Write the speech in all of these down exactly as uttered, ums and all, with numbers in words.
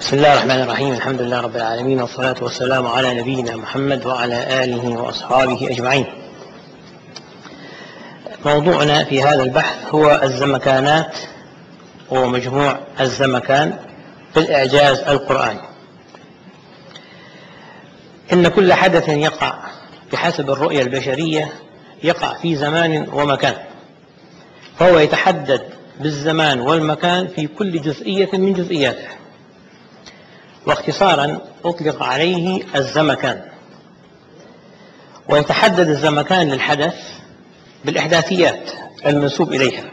بسم الله الرحمن الرحيم. الحمد لله رب العالمين، والصلاة والسلام على نبينا محمد وعلى آله وأصحابه أجمعين. موضوعنا في هذا البحث هو الزمكانات ومجموع الزمكان في الإعجاز القرآني. إن كل حدث يقع بحسب الرؤية البشرية يقع في زمان ومكان، فهو يتحدد بالزمان والمكان في كل جزئية من جزئياته، واختصارا أطلق عليه الزمكان. ويتحدد الزمكان للحدث بالإحداثيات المنسوب إليها،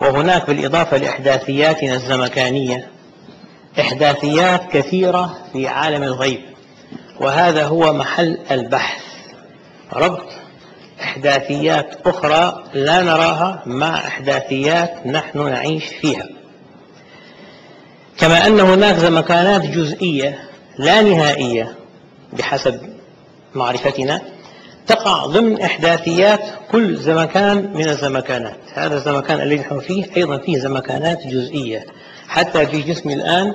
وهناك بالإضافة لإحداثياتنا الزمكانية إحداثيات كثيرة في عالم الغيب، وهذا هو محل البحث، ربط إحداثيات أخرى لا نراها مع إحداثيات نحن نعيش فيها. كما أن هناك زمكانات جزئية لا نهائية بحسب معرفتنا تقع ضمن إحداثيات كل زمكان من الزمكانات. هذا الزمكان الذي نحن فيه أيضا فيه زمكانات جزئية، حتى في جسمي الآن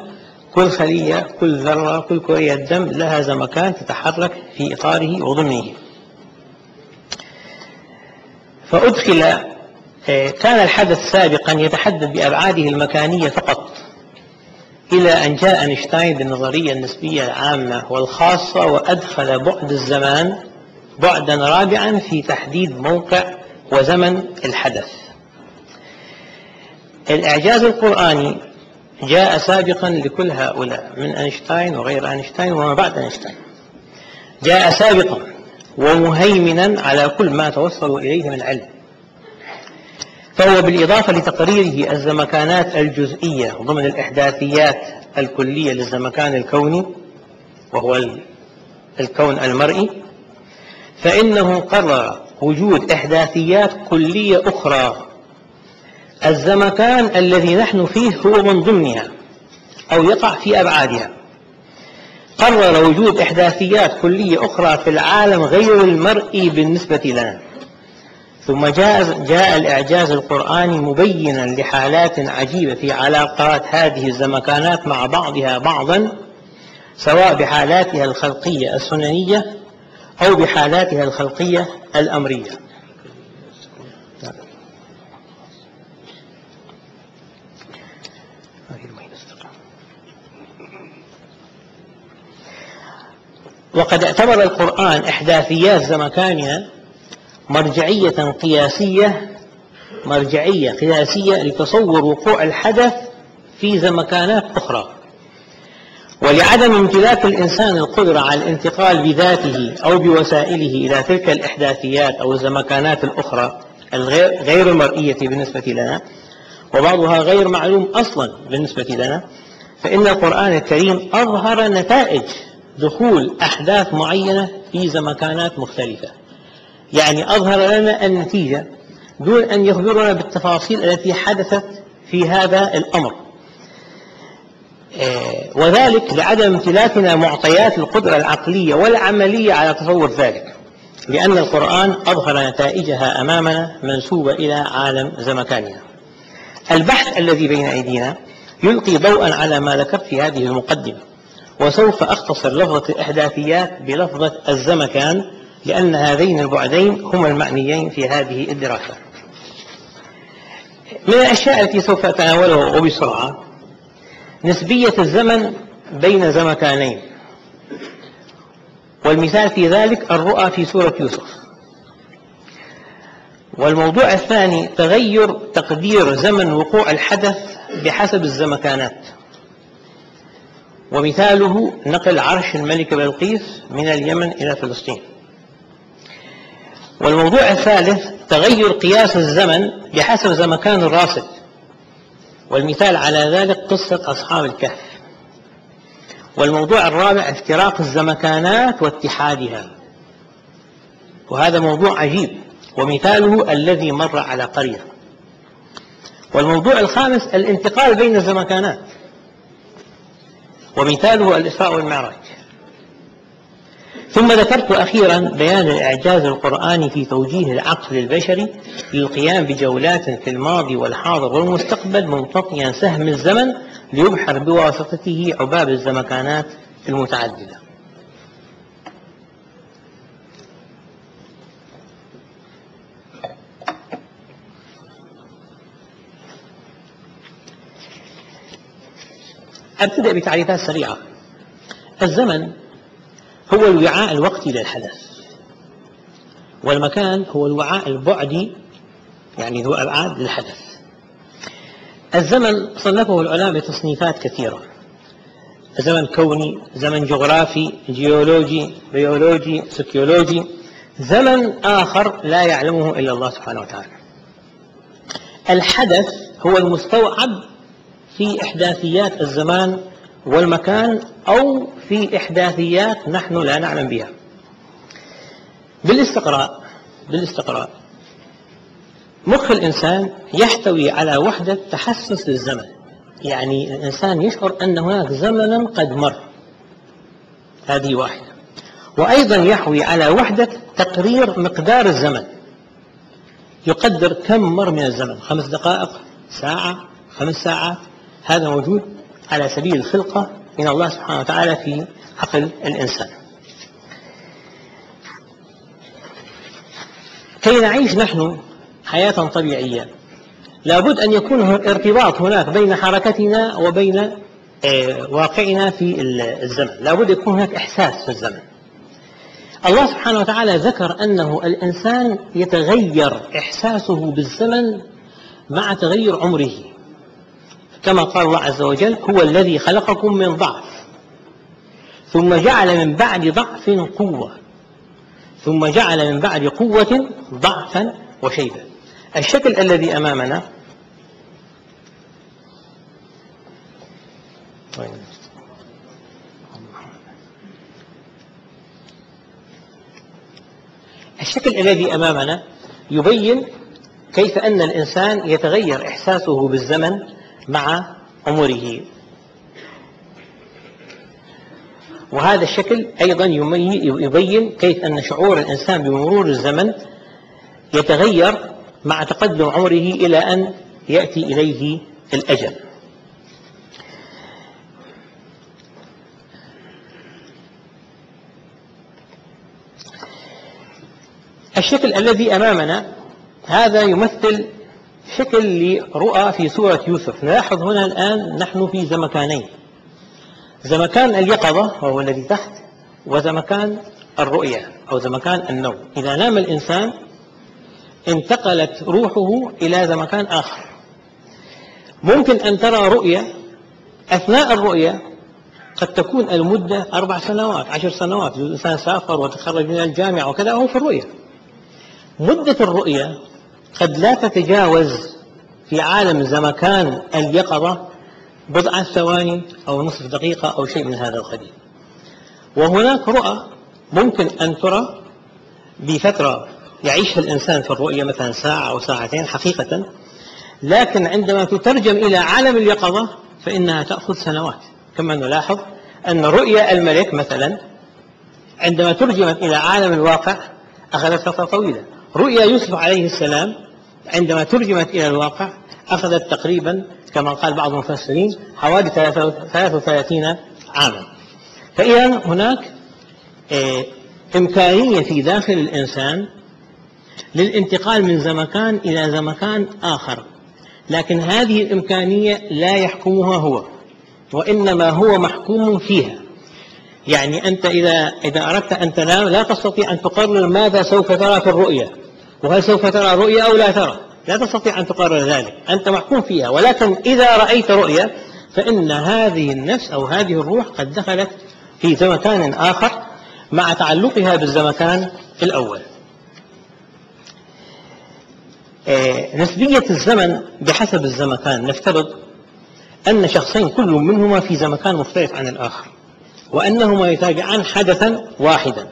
كل خلية، كل ذرة، كل كرية دم لها زمكان تتحرك في إطاره وضمنه. فأدخل كان الحدث سابقا يتحدد بأبعاده المكانية فقط، إلى أن جاء أينشتاين بالنظرية النسبية العامة والخاصة، وأدخل بعد الزمان بعدا رابعا في تحديد موقع وزمن الحدث. الإعجاز القرآني جاء سابقا لكل هؤلاء من أينشتاين وغير أينشتاين وما بعد أينشتاين، جاء سابقا ومهيمنا على كل ما توصلوا إليه من علم. فهو بالإضافة لتقريره الزمكانات الجزئية ضمن الإحداثيات الكلية للزمكان الكوني وهو الكون المرئي، فإنه قرر وجود إحداثيات كلية أخرى الزمكان الذي نحن فيه هو من ضمنها أو يقع في أبعادها. قرر وجود إحداثيات كلية أخرى في العالم غير المرئي بالنسبة لنا. ثم جاء, جاء الإعجاز القرآني مبينا لحالات عجيبة في علاقات هذه الزمكانات مع بعضها بعضا، سواء بحالاتها الخلقية السننية أو بحالاتها الخلقية الأمرية. وقد اعتبر القرآن إحداثيات زمكانها مرجعية قياسية مرجعية قياسية لتصور وقوع الحدث في زمكانات أخرى، ولعدم امتلاك الإنسان القدرة على الانتقال بذاته أو بوسائله إلى تلك الإحداثيات أو الزمكانات الأخرى الغير غير المرئية بالنسبة لنا، وبعضها غير معلوم أصلا بالنسبة لنا، فإن القرآن الكريم أظهر نتائج دخول أحداث معينة في زمكانات مختلفة. يعني أظهر لنا النتيجة دون أن يخبرنا بالتفاصيل التي حدثت في هذا الأمر، وذلك لعدم امتلاكنا معطيات القدرة العقلية والعملية على تصور ذلك، لأن القرآن أظهر نتائجها أمامنا منسوبة إلى عالم زمكاننا. البحث الذي بين أيدينا يلقي ضوءا على ما ذكرت في هذه المقدمة، وسوف أختصر لفظة الإحداثيات بلفظة الزمكان، لأن هذين البعدين هما المعنيين في هذه الدراسة. من الأشياء التي سوف أتناولها وبسرعة نسبية الزمن بين زمكانين، والمثال في ذلك الرؤى في سورة يوسف. والموضوع الثاني تغير تقدير زمن وقوع الحدث بحسب الزمكانات، ومثاله نقل عرش الملكة بلقيس من اليمن إلى فلسطين. والموضوع الثالث تغير قياس الزمن بحسب زمكان الراصد، والمثال على ذلك قصة أصحاب الكهف. والموضوع الرابع افتراق الزمكانات واتحادها، وهذا موضوع عجيب ومثاله الذي مر على قرية. والموضوع الخامس الانتقال بين الزمكانات، ومثاله الإسراء والمعراج. ثم ذكرت أخيرا بيان الإعجاز القرآني في توجيه العقل البشري للقيام بجولات في الماضي والحاضر والمستقبل، منطقيا سهم الزمن ليبحر بواسطته عباب الزمكانات المتعددة. أبدأ بتعريفات سريعة. الزمن هو الوعاء الوقتي للحدث، والمكان هو الوعاء البعدي يعني هو أبعاد للحدث. الزمن صنفه العلماء بتصنيفات كثيرة: زمن كوني، زمن جغرافي، جيولوجي، بيولوجي، سوسيولوجي، زمن آخر لا يعلمه إلا الله سبحانه وتعالى. الحدث هو المستوعب في إحداثيات الزمان والمكان أو في إحداثيات نحن لا نعلم بها. بالاستقراء بالاستقراء مخ الإنسان يحتوي على وحدة تحسس للزمن، يعني الإنسان يشعر أن هناك زمنا قد مر، هذه واحدة. وأيضا يحوي على وحدة تقرير مقدار الزمن، يقدر كم مر من الزمن، خمس دقائق، ساعة، خمس ساعات. هذا موجود على سبيل الخلقة من الله سبحانه وتعالى في عقل الإنسان. كي نعيش نحن حياة طبيعية لابد أن يكون ارتباط هناك بين حركتنا وبين واقعنا في الزمن، لابد يكون هناك إحساس في الزمن. الله سبحانه وتعالى ذكر أنه الإنسان يتغير إحساسه بالزمن مع تغير عمره، كما قال الله عز وجل: هو الذي خلقكم من ضعف ثم جعل من بعد ضعف قوة ثم جعل من بعد قوة ضعفا وشيبا. الشكل الذي أمامنا الشكل الذي أمامنا يبين كيف أن الإنسان يتغير إحساسه بالزمن مع عمره. وهذا الشكل أيضا يبين كيف أن شعور الإنسان بمرور الزمن يتغير مع تقدم عمره إلى أن يأتي إليه الأجل. الشكل الذي أمامنا هذا يمثل شكل لرؤى في سورة يوسف. نلاحظ هنا الآن نحن في زمكانين: زمكان اليقظة وهو الذي تحت، وزمكان الرؤية أو زمكان النوم. إذا نام الإنسان انتقلت روحه إلى زمكان آخر. ممكن أن ترى رؤية، أثناء الرؤية قد تكون المدة أربع سنوات، عشر سنوات، الإنسان سافر وتخرج من الجامعة وكذا وهو في الرؤية. مدة الرؤية قد لا تتجاوز في عالم زمكان اليقظة بضع ثواني أو نصف دقيقة أو شيء من هذا القبيل. وهناك رؤى ممكن أن ترى بفترة يعيشها الإنسان في الرؤية مثلا ساعة أو ساعتين حقيقة، لكن عندما تترجم إلى عالم اليقظة فإنها تأخذ سنوات. كما نلاحظ أن رؤية الملك مثلا عندما ترجمت إلى عالم الواقع أخذت فترة طويلة. رؤيا يوسف عليه السلام عندما ترجمت إلى الواقع أخذت تقريبا كما قال بعض المفسرين حوالي ثلاثة وثلاثين عاما. فإذا هناك إمكانية في داخل الإنسان للانتقال من زمكان إلى زمكان آخر، لكن هذه الإمكانية لا يحكمها هو، وإنما هو محكوم فيها. يعني أنت إذا, إذا أردت أن تنام لا تستطيع أن تقرر ماذا سوف ترى في الرؤية، وهل سوف ترى رؤية أو لا ترى، لا تستطيع أن تقرر ذلك، أنت محكوم فيها. ولكن إذا رأيت رؤية فإن هذه النفس أو هذه الروح قد دخلت في زمكان آخر مع تعلقها بالزمكان الأول. نسبية الزمن بحسب الزمكان: نفترض أن شخصين كل منهما في زمكان مختلف عن الآخر، وأنهما يتابعان حدثا واحدا،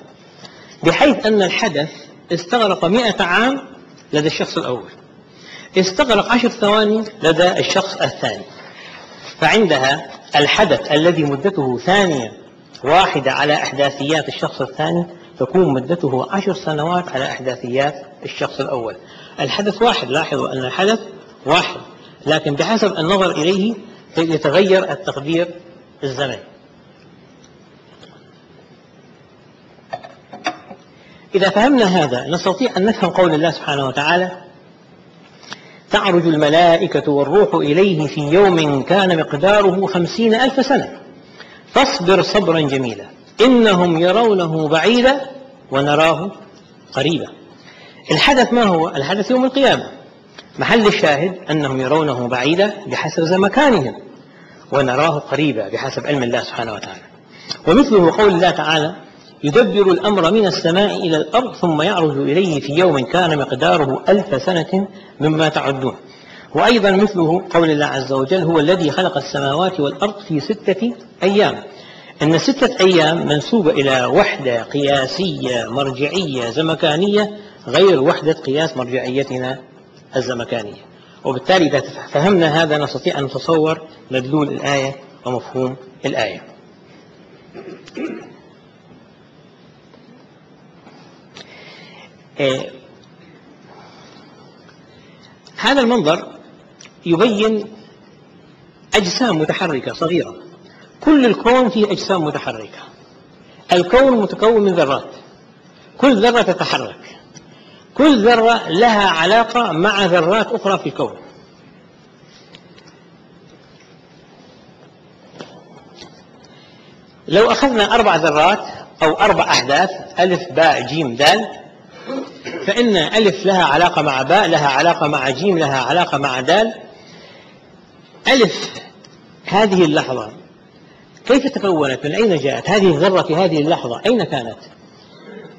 بحيث أن الحدث استغرق مئة عام لدى الشخص الأول، استغرق عشر ثواني لدى الشخص الثاني. فعندها الحدث الذي مدته ثانية واحدة على أحداثيات الشخص الثاني تكون مدته عشر سنوات على أحداثيات الشخص الأول. الحدث واحد، لاحظوا أن الحدث واحد، لكن بحسب النظر إليه يتغير التقدير الزمني. إذا فهمنا هذا نستطيع أن نفهم قول الله سبحانه وتعالى: تعرج الملائكة والروح إليه في يوم كان مقداره خمسين ألف سنة فاصبر صبرا جميلا إنهم يرونه بعيدا ونراه قريبا. الحدث ما هو؟ الحدث يوم القيامة. محل الشاهد أنهم يرونه بعيدا بحسب زمكانهم ونراه قريبا بحسب علم الله سبحانه وتعالى. ومثله قول الله تعالى: يدبر الأمر من السماء إلى الأرض ثم يعرج إليه في يوم كان مقداره ألف سنة مما تعدون. وأيضا مثله قول الله عز وجل: هو الذي خلق السماوات والأرض في ستة أيام. أن ستة أيام منسوبة إلى وحدة قياسية مرجعية زمكانية غير وحدة قياس مرجعيتنا الزمكانية، وبالتالي إذا فهمنا هذا نستطيع أن نتصور مدلول الآية ومفهوم الآية. هذا المنظر يبين أجسام متحركة صغيرة. كل الكون فيه أجسام متحركة. الكون متكون من ذرات، كل ذرة تتحرك، كل ذرة لها علاقة مع ذرات أخرى في الكون. لو أخذنا أربع ذرات أو أربع أحداث ألف باء جيم دال، فإن ألف لها علاقة مع باء لها علاقة مع جيم لها علاقة مع دال. ألف هذه اللحظة كيف تكونت؟ من أين جاءت هذه الذرة في هذه اللحظة؟ أين كانت؟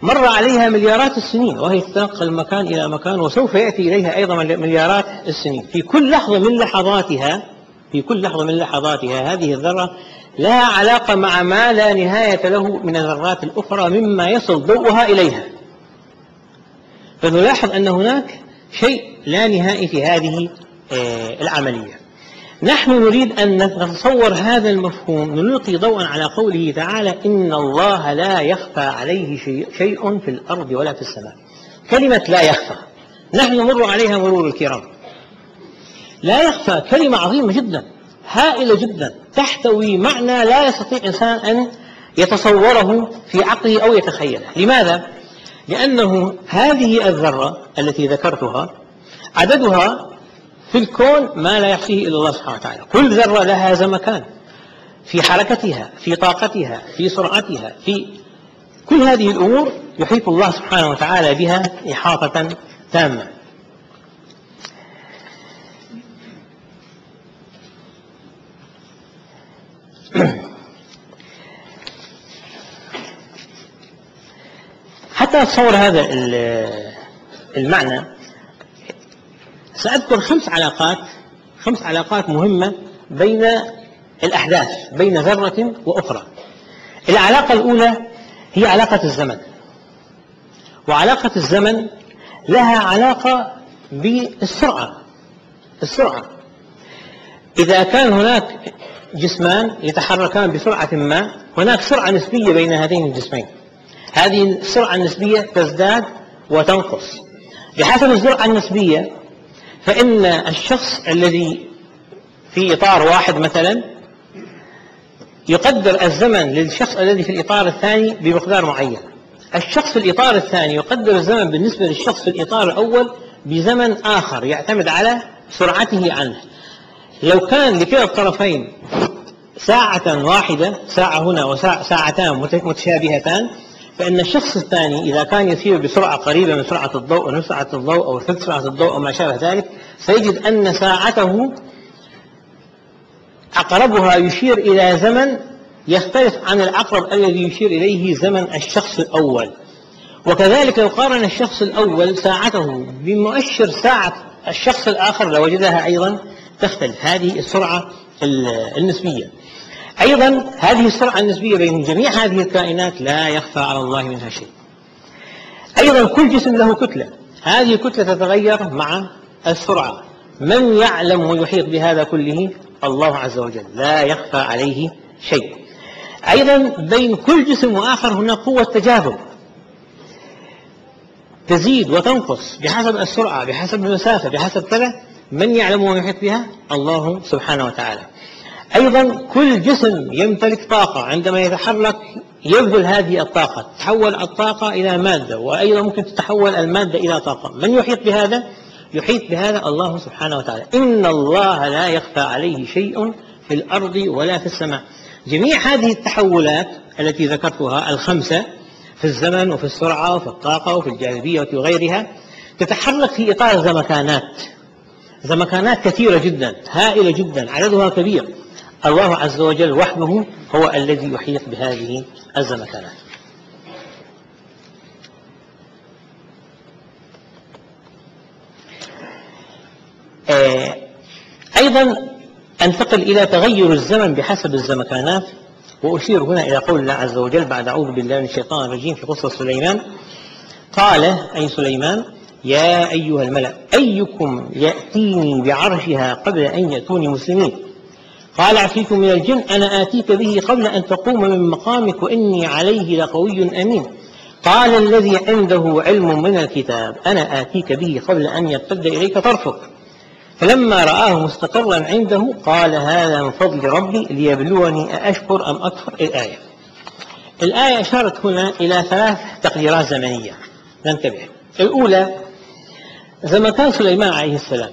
مر عليها مليارات السنين وهي تتنقل من مكان إلى مكان، وسوف يأتي إليها أيضا مليارات السنين. في كل لحظة من لحظاتها في كل لحظة من لحظاتها هذه الذرة لها علاقة مع ما لا نهاية له من الذرات الأخرى مما يصل ضوءها إليها. فنلاحظ أن هناك شيء لا نهائي في هذه العملية. نحن نريد أن نتصور هذا المفهوم، نلقي ضوءا على قوله تعالى: إن الله لا يخفى عليه شيء في الأرض ولا في السماء. كلمة لا يخفى نحن نمر عليها مرور الكرام. لا يخفى كلمة عظيمة جدا هائلة جدا، تحتوي معنى لا يستطيع إنسان أن يتصوره في عقله أو يتخيله. لماذا؟ لأنه هذه الذرة التي ذكرتها عددها في الكون ما لا يحصيه إلا الله سبحانه وتعالى. كل ذرة لها زمكان في حركتها في طاقتها في سرعتها في كل هذه الأمور يحيط الله سبحانه وتعالى بها إحاطة تامة. حتى أتصور هذا المعنى سأذكر خمس علاقات خمس علاقات مهمة بين الأحداث بين ذرة وأخرى. العلاقة الأولى هي علاقة الزمن، وعلاقة الزمن لها علاقة بالسرعة. السرعة إذا كان هناك جسمان يتحركان بسرعة ما، هناك سرعة نسبية بين هذين الجسمين. هذه السرعة النسبية تزداد وتنقص. بحسب السرعة النسبية فإن الشخص الذي في إطار واحد مثلا يقدر الزمن للشخص الذي في الإطار الثاني بمقدار معين. الشخص في الإطار الثاني يقدر الزمن بالنسبة للشخص في الإطار الأول بزمن آخر يعتمد على سرعته عنه. لو كان لكلا الطرفين ساعة واحدة، ساعة هنا وساعتان متشابهتان، فإن الشخص الثاني إذا كان يسير بسرعة قريبة من سرعة الضوء أو نصف سرعة الضوء أو ثلث سرعة الضوء أو ما شابه ذلك، سيجد أن ساعته أقربها يشير إلى زمن يختلف عن الأقرب الذي يشير إليه زمن الشخص الأول. وكذلك لو قارن الشخص الأول ساعته بمؤشر ساعة الشخص الآخر لوجدها أيضا تختلف. هذه السرعة النسبية. أيضا هذه السرعة النسبية بين جميع هذه الكائنات لا يخفى على الله منها شيء. أيضا كل جسم له كتلة، هذه الكتلة تتغير مع السرعة. من يعلم ويحيط بهذا كله؟ الله عز وجل، لا يخفى عليه شيء. أيضا بين كل جسم وآخر هناك قوة تجاذب تزيد وتنقص بحسب السرعة بحسب المسافة بحسب كذا. من يعلم ويحيط بها؟ الله سبحانه وتعالى. أيضا كل جسم يمتلك طاقة، عندما يتحرك يبذل هذه الطاقة، تتحول الطاقة إلى مادة، وأيضا ممكن تتحول المادة إلى طاقة. من يحيط بهذا؟ يحيط بهذا الله سبحانه وتعالى. إن الله لا يخفى عليه شيء في الأرض ولا في السماء. جميع هذه التحولات التي ذكرتها الخمسة في الزمن وفي السرعة وفي الطاقة وفي الجاذبية وفي غيرها تتحرك في إطار زمكانات، زمكانات كثيرة جدا هائلة جدا عددها كبير. الله عز وجل وحده هو الذي يحيط بهذه الزمكانات. أيضا أنتقل إلى تغير الزمن بحسب الزمكانات، وأشير هنا إلى قول الله عز وجل بعد أعوذ بالله من الشيطان الرجيم في قصة سليمان. قال أي سليمان يا أيها الملأ أيكم يأتيني بعرشها قبل أن يأتوني مسلمين، قال عفريت من الجن أنا آتيك به قبل أن تقوم من مقامك وإني عليه لقوي أمين، قال الذي عنده علم من الكتاب أنا آتيك به قبل أن يرتد إليك طرفك، فلما رآه مستقرا عنده قال هذا من فضل ربي ليبلوني أأشكر أم أكفر. الآية الآية أشارت هنا إلى ثلاث تقديرات زمنية، ننتبه. الأولى زمكان سليمان عليه السلام،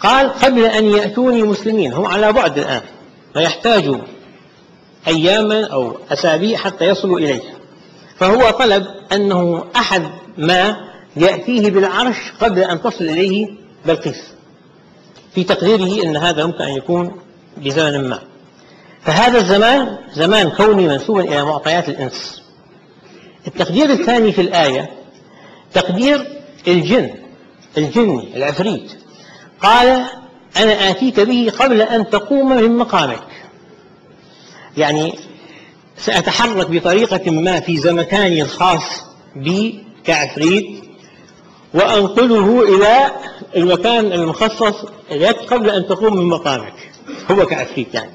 قال قبل أن يأتوني مسلمين، هم على بعد الآن ويحتاجوا أياما أو أسابيع حتى يصلوا إليه، فهو طلب أنه أحد ما يأتيه بالعرش قبل أن تصل إليه بلقيس، في تقديره أن هذا ممكن أن يكون بزمن ما. فهذا الزمان زمان كوني منسوبا إلى معطيات الإنس. التقدير الثاني في الآية تقدير الجن الجني العفريت، قال أنا آتيك به قبل أن تقوم من مقامك، يعني سأتحرك بطريقة ما في زمكاني الخاص بي كعفريت وأنقله إلى المكان المخصص لك قبل أن تقوم من مقامك، هو كعفريت يعني.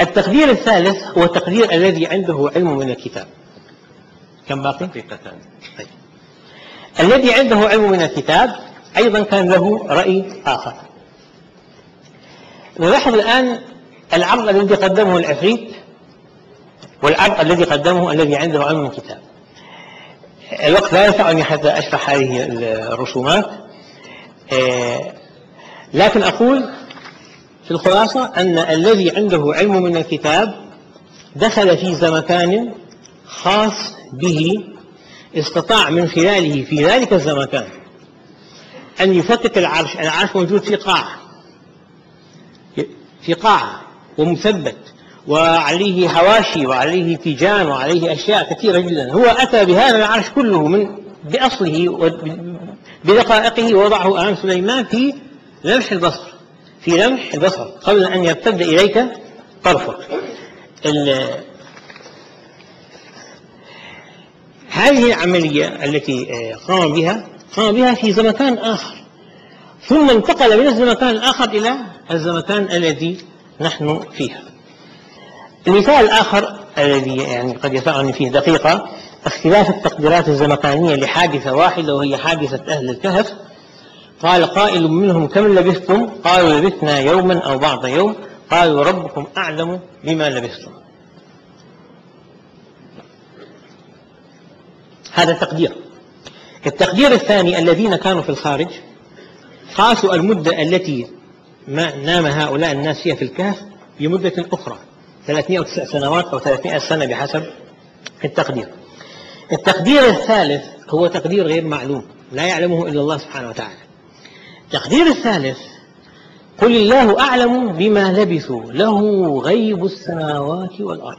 التقدير الثالث هو التقدير الذي عنده علم من الكتاب. كم باقي؟ دقيقتان. طيب. الذي عنده علم من الكتاب أيضا كان له رأي آخر. نلاحظ الآن العرض الذي قدمه العفريت والعرض الذي قدمه الذي عنده علم من الكتاب. الوقت لا يسعني حتى أشرح هذه الرسومات، لكن أقول في الخلاصة أن الذي عنده علم من الكتاب دخل في زمكان خاص به، استطاع من خلاله في ذلك الزمكان أن يفتك العرش. العرش موجود في قاعة في قاعة ومثبت وعليه حواشي وعليه تيجان وعليه أشياء كثيرة جدا، هو أتى بهذا العرش كله من بأصله بدقائقه ووضعه أمام سليمان في لمح البصر في لمح البصر قبل أن يرتد إليك طرفك. هذه العملية التي قام بها قام بها في زمكان آخر، ثم انتقل من الزمكان الآخر إلى الزمكان الذي نحن فيه. المثال الآخر الذي يعني قد يسعني فيه دقيقة اختلاف التقديرات الزمكانية لحادثة واحدة وهي حادثة أهل الكهف. قال قائل منهم كم لبثتم؟ قالوا لبثنا يوما أو بعض يوم، قالوا ربكم أعلم بما لبثتم. هذا تقدير. التقدير الثاني الذين كانوا في الخارج قاسوا المدة التي نام هؤلاء الناس فيها في الكهف بمدة أخرى، ثلاثمائة وتسع سنوات أو ثلاثمائة سنة بحسب التقدير. التقدير الثالث هو تقدير غير معلوم لا يعلمه إلا الله سبحانه وتعالى. التقدير الثالث قل الله أعلم بما لبثوا له غيب السماوات والأرض.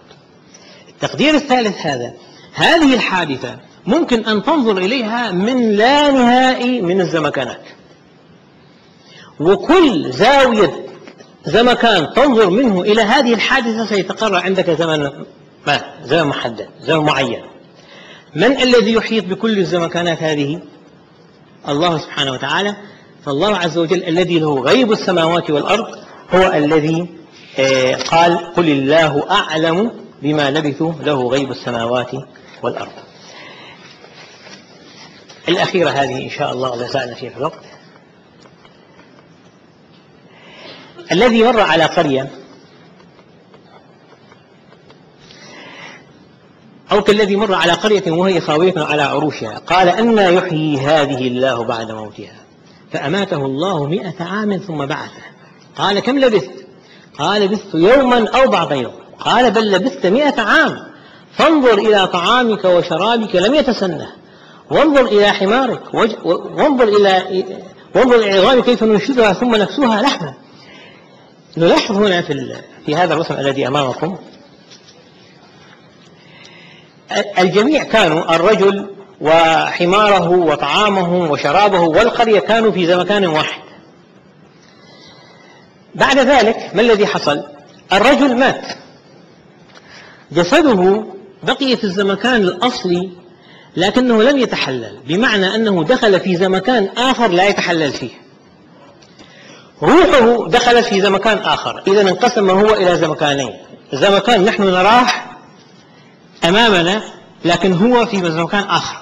التقدير الثالث هذا، هذه الحادثة ممكن أن تنظر إليها من لا نهائي من الزمكانات، وكل زاوية زمكان تنظر منه إلى هذه الحادثة سيتقرر عندك زمن ما، زمن محدد، زمن معين. من الذي يحيط بكل الزمكانات هذه؟ الله سبحانه وتعالى. فالله عز وجل الذي له غيب السماوات والأرض هو الذي قال قل الله أعلم بما لبثوا له غيب السماوات والأرض. الأخيرة هذه إن شاء الله إذا سعنا فيها في الوقت. الذي مر على قرية أو كالذي مر على قرية وهي خاوية على عروشها قال أنى يحيي هذه الله بعد موتها فأماته الله مئة عام ثم بعثه. قال كم لبثت؟ قال لبثت يوما أو بعض يوم. قال بل لبثت مئة عام، فانظر إلى طعامك وشرابك لم يتسنه، وانظر إلى حمارك، وانظر إلى وانظر إلى العظام كيف ننشدها ثم نكسوها لحما. نلاحظ هنا في في هذا الرسم الذي أمامكم الجميع كانوا، الرجل وحماره وطعامه وشرابه والقرية، كانوا في زمكان واحد. بعد ذلك ما الذي حصل؟ الرجل مات، جسده بقي في الزمكان الأصلي لكنه لم يتحلل، بمعنى أنه دخل في زمكان آخر لا يتحلل فيه. روحه دخلت في زمكان آخر، إذا انقسم هو إلى زمكانين، زمكان نحن نراه أمامنا لكن هو في زمكان آخر.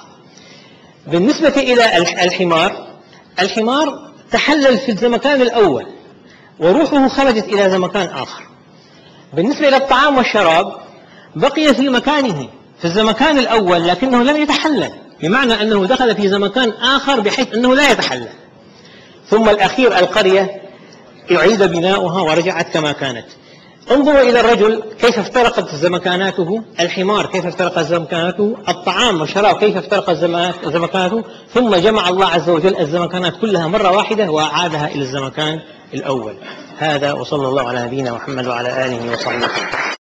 بالنسبة إلى الحمار، الحمار تحلل في الزمكان الأول وروحه خرجت إلى زمكان آخر. بالنسبة إلى الطعام والشراب بقي في مكانه في الزمكان الأول لكنه لم يتحلل، بمعنى أنه دخل في زمكان آخر بحيث أنه لا يتحلل. ثم الأخير القرية أعيد بناؤها ورجعت كما كانت. انظروا إلى الرجل كيف افترقت زمكاناته، الحمار كيف افترقت زمكاناته، الطعام والشراب كيف افترقت زمكاناته، ثم جمع الله عز وجل الزمكانات كلها مرة واحدة وأعادها إلى الزمكان الأول. هذا وصلى الله على نبينا محمد وعلى آله وصحبه.